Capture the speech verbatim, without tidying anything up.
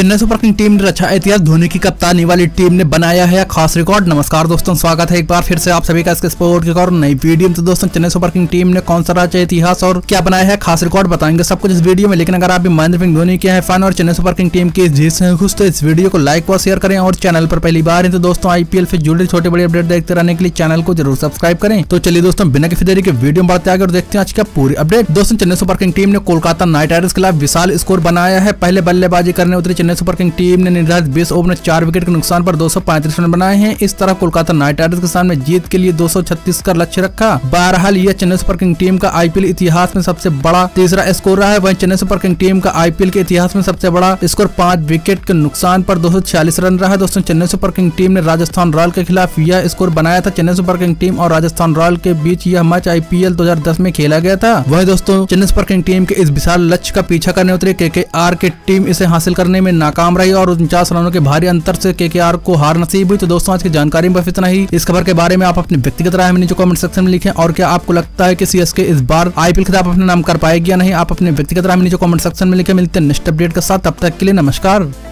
Chennai super king team ने रचा इतिहास, धोनी की कप्तानी वाली टीम ने बनाया है खास रिकॉर्ड। नमस्कार दोस्तों, स्वागत है एक बार फिर से आप सभी का इसके स्पोर्ट के और नई वीडियो में। तो दोस्तों, चेन्नई सुपर किंग टीम ने कौन सा रचा इतिहास और क्या बनाया है खास रिकॉर्ड, बताएंगे सब कुछ इस वीडियो में। लेकिन अगर आप भी महेंद्र सिंह धोनी के हैं फैन और चेन्नई सुपर किंग टीम की जीत से खुश, तो इस वीडियो को लाइक और शेयर करें। और चैनल पर पहली बार है तो दोस्तों, आईपीएल से जुड़े छोटे बड़े अपडेट देखते रहने के लिए चैनल को जरूर सब्सक्राइब करें। तो चलिए दोस्तों, बिना किसी देरी के वीडियो में बढ़ते आगे और देखते हैं आज का पूरी अपडेट। दोस्तों, चेन्नई सुपर किंग टीम ने कोलकाता नाइट राइडर्स के खिलाफ विशाल स्कोर बनाया है। पहले बल्लेबाजी करने उतरी चेन्नई सुपर किंग टीम ने निर्धारित बीस ओवर में चार विकेट के नुकसान पर दो सौ पैंतीस रन बनाए हैं। इस तरह कोलकाता नाइट राइडर्स के सामने जीत के लिए दो सौ छत्तीस का लक्ष्य रखा। बहरहाल यह चेन्नई सुपर किंग टीम का आईपीएल इतिहास में सबसे बड़ा तीसरा स्कोर रहा है। वहीं चेन्नई सुपर किंग टीम का आईपीएल के इतिहास में सबसे बड़ा स्कोर पांच विकेट के नुकसान पर दो सौ छियालीस रन रहा। दोस्तों, चेन्नई सुपर किंग टीम ने राजस्थान रॉयल के खिलाफ यह स्कोर बनाया था। चेन्नई सुपर किंग टीम और राजस्थान रॉयल के बीच यह मैच आईपीएल दो हजार दस में खेला गया था। वही दोस्तों, चेन्नई सुपर किंग टीम के इस विशाल लक्ष्य का पीछा करने उतरे केकेआर की टीम इसे हासिल करने में नाकाम रही और उनचास रनों के भारी अंतर से केकेआर को हार नसीब हुई। तो दोस्तों, आज की जानकारी में बस इतना ही। इस खबर के बारे में आप अपनी व्यक्तिगत राय में नीचे कमेंट सेक्शन में लिखें। और क्या आपको लगता है कि सीएसके इस बार आईपीएल खिताब अपने नाम कर पाएगी या नहीं? आप अपने व्यक्तिगत राय में नीचे कमेंट सेक्शन में लिखें। मिलते हैं नेक्स्ट अपडेट के साथ, तब तक के लिए नमस्कार।